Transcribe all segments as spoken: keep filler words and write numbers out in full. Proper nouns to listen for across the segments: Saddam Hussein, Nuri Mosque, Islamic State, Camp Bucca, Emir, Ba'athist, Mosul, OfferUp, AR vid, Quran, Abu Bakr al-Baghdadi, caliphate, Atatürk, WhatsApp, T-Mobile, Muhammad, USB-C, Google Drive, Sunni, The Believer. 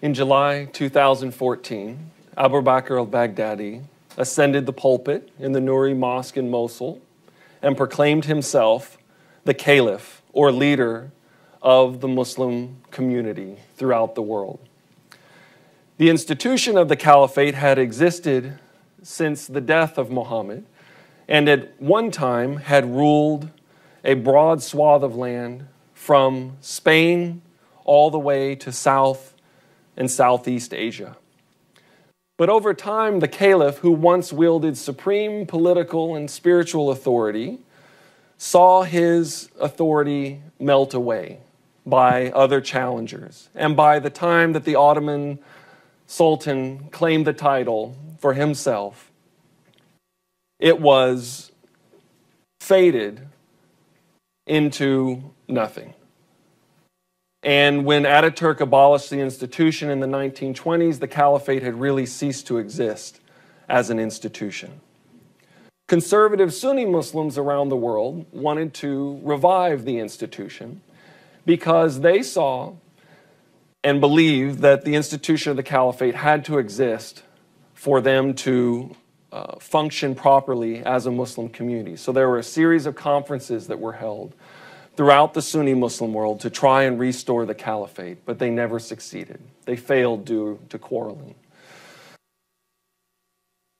In July two thousand fourteen, Abu Bakr al-Baghdadi ascended the pulpit in the Nuri Mosque in Mosul and proclaimed himself the caliph, or leader, of the Muslim community throughout the world. The institution of the caliphate had existed since the death of Muhammad, and at one time had ruled a broad swath of land from Spain all the way to South and Southeast Asia. But over time, the caliph, who once wielded supreme political and spiritual authority, saw his authority melt away by other challengers. And by the time that the Ottoman Sultan claimed the title for himself, it was faded into nothing. And when Atatürk abolished the institution in the nineteen twenties, the caliphate had really ceased to exist as an institution. Conservative Sunni Muslims around the world wanted to revive the institution because they saw and believed that the institution of the caliphate had to exist for them to uh, function properly as a Muslim community. So there were a series of conferences that were held throughout the Sunni Muslim world to try and restore the caliphate, but they never succeeded. They failed due to quarreling.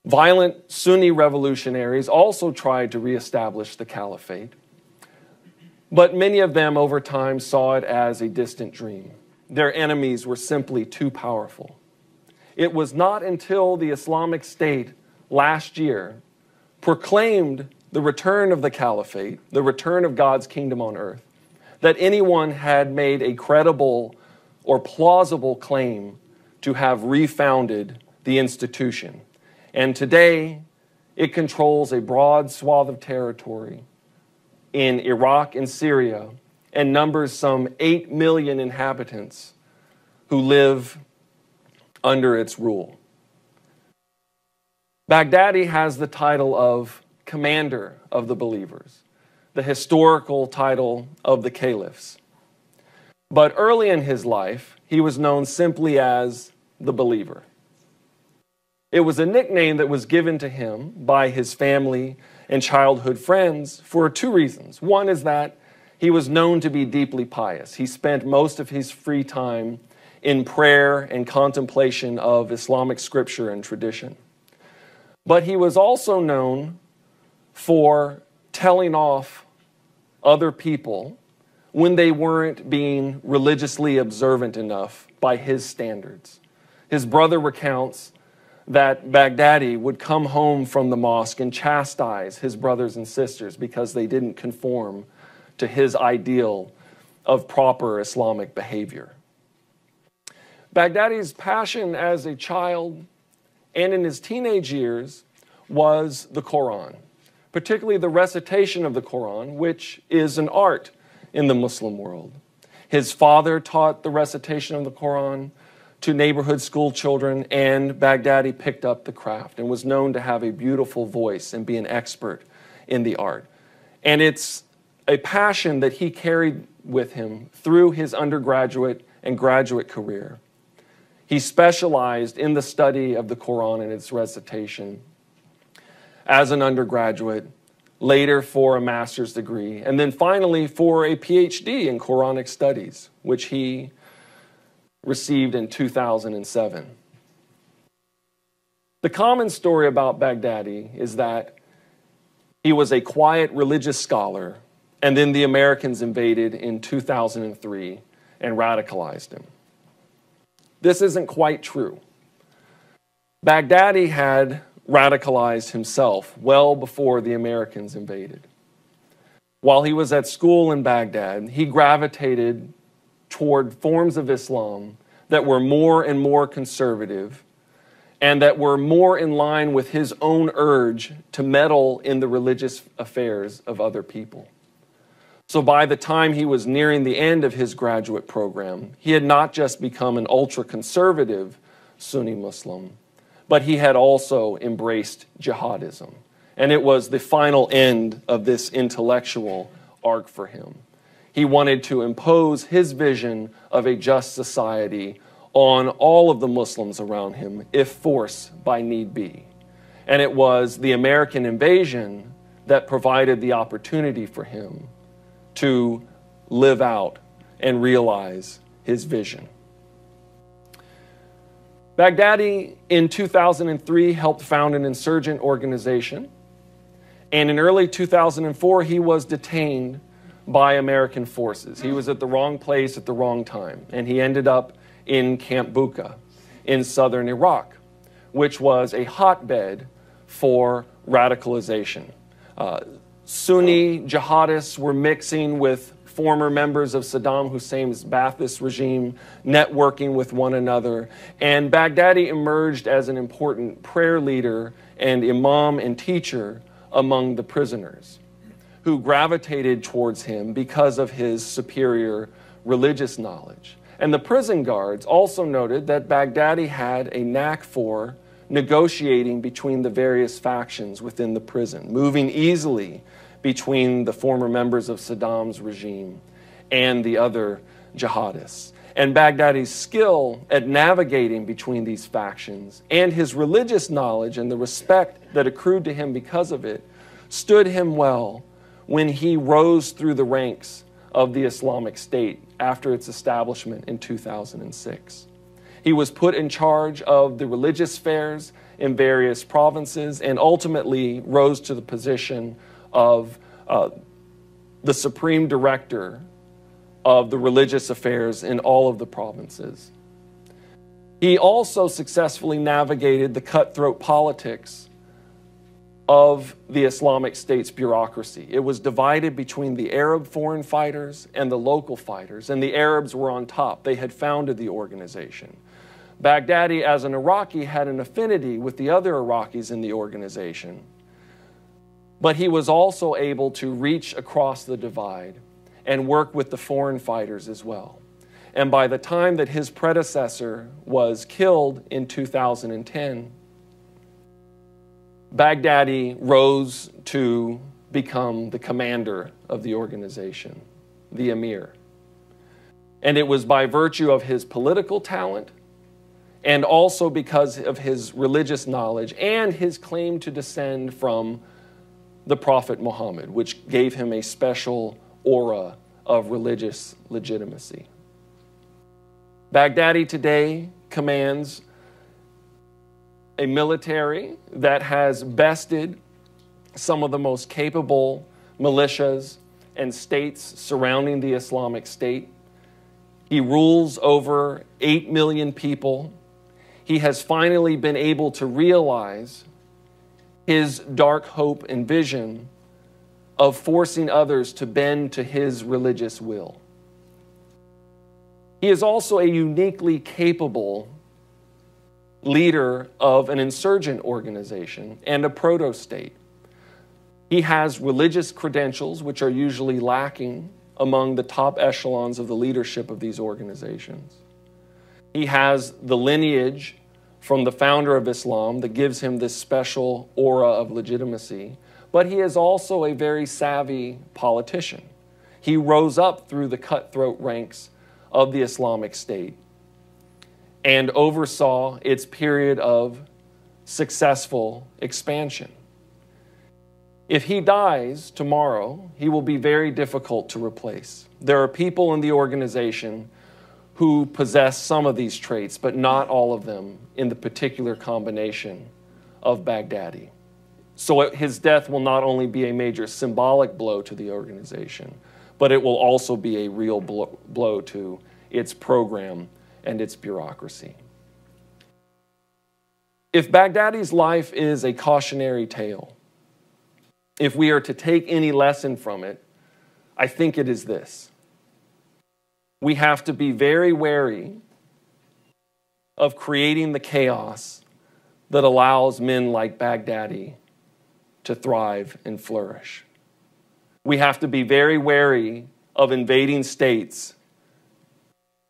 Violent Sunni revolutionaries also tried to reestablish the caliphate, but many of them over time saw it as a distant dream. Their enemies were simply too powerful. It was not until the Islamic State last year proclaimed the return of the caliphate, the return of God's kingdom on earth, that anyone had made a credible or plausible claim to have refounded the institution. And today, it controls a broad swath of territory in Iraq and Syria and numbers some eight million inhabitants who live under its rule. Baghdadi has the title of commander of the believers, the historical title of the caliphs. But early in his life, he was known simply as the believer. It was a nickname that was given to him by his family and childhood friends for two reasons. One is that he was known to be deeply pious. He spent most of his free time in prayer and contemplation of Islamic scripture and tradition. But he was also known for telling off other people when they weren't being religiously observant enough by his standards. His brother recounts that Baghdadi would come home from the mosque and chastise his brothers and sisters because they didn't conform to his ideal of proper Islamic behavior. Baghdadi's passion as a child and in his teenage years was the Quran, particularly the recitation of the Quran, which is an art in the Muslim world. His father taught the recitation of the Quran to neighborhood school children, and Baghdadi picked up the craft and was known to have a beautiful voice and be an expert in the art. And it's a passion that he carried with him through his undergraduate and graduate career. He specialized in the study of the Quran and its recitation as an undergraduate, later for a master's degree, and then finally for a PhD in Quranic studies, which he received in two thousand seven. The common story about Baghdadi is that he was a quiet religious scholar, and then the Americans invaded in two thousand three and radicalized him. This isn't quite true. Baghdadi had radicalized himself well before the Americans invaded. While he was at school in Baghdad, he gravitated toward forms of Islam that were more and more conservative and that were more in line with his own urge to meddle in the religious affairs of other people. So by the time he was nearing the end of his graduate program, he had not just become an ultra-conservative Sunni Muslim, but he had also embraced jihadism. And it was the final end of this intellectual arc for him. He wanted to impose his vision of a just society on all of the Muslims around him, if force by need be. And it was the American invasion that provided the opportunity for him to live out and realize his vision. Baghdadi in two thousand three helped found an insurgent organization, and in early two thousand four he was detained by American forces. He was at the wrong place at the wrong time, and he ended up in Camp Bucca in southern Iraq, which was a hotbed for radicalization. Uh, Sunni jihadists were mixing with former members of Saddam Hussein's Ba'athist regime, networking with one another, and Baghdadi emerged as an important prayer leader and imam and teacher among the prisoners, who gravitated towards him because of his superior religious knowledge. And the prison guards also noted that Baghdadi had a knack for negotiating between the various factions within the prison, moving easily between the former members of Saddam's regime and the other jihadists. And Baghdadi's skill at navigating between these factions and his religious knowledge and the respect that accrued to him because of it stood him well when he rose through the ranks of the Islamic State after its establishment in two thousand six. He was put in charge of the religious affairs in various provinces and ultimately rose to the position of uh, the supreme director of the religious affairs in all of the provinces. He also successfully navigated the cutthroat politics of the Islamic State's bureaucracy. It was divided between the Arab foreign fighters and the local fighters, and the Arabs were on top. They had founded the organization. Baghdadi, as an Iraqi, had an affinity with the other Iraqis in the organization, but he was also able to reach across the divide and work with the foreign fighters as well. And by the time that his predecessor was killed in two thousand ten, Baghdadi rose to become the commander of the organization, the Emir. And it was by virtue of his political talent and also because of his religious knowledge and his claim to descend from the Prophet Muhammad, which gave him a special aura of religious legitimacy. Baghdadi today commands a military that has bested some of the most capable militias and states surrounding the Islamic State. He rules over eight million people. He has finally been able to realize his dark hope and vision of forcing others to bend to his religious will. He is also a uniquely capable leader of an insurgent organization and a proto-state. He has religious credentials, which are usually lacking among the top echelons of the leadership of these organizations. He has the lineage from the founder of Islam that gives him this special aura of legitimacy, but he is also a very savvy politician. He rose up through the cutthroat ranks of the Islamic State and oversaw its period of successful expansion. If he dies tomorrow, he will be very difficult to replace. There are people in the organization who possess some of these traits, but not all of them in the particular combination of Baghdadi. So his death will not only be a major symbolic blow to the organization, but it will also be a real blow to its program and its bureaucracy. If Baghdadi's life is a cautionary tale, if we are to take any lesson from it, I think it is this. We have to be very wary of creating the chaos that allows men like Baghdadi to thrive and flourish. We have to be very wary of invading states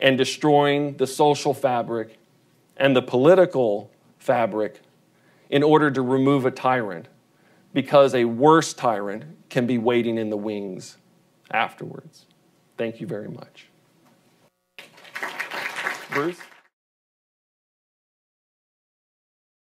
and destroying the social fabric and the political fabric in order to remove a tyrant, because a worse tyrant can be waiting in the wings afterwards. Thank you very much. Bruce?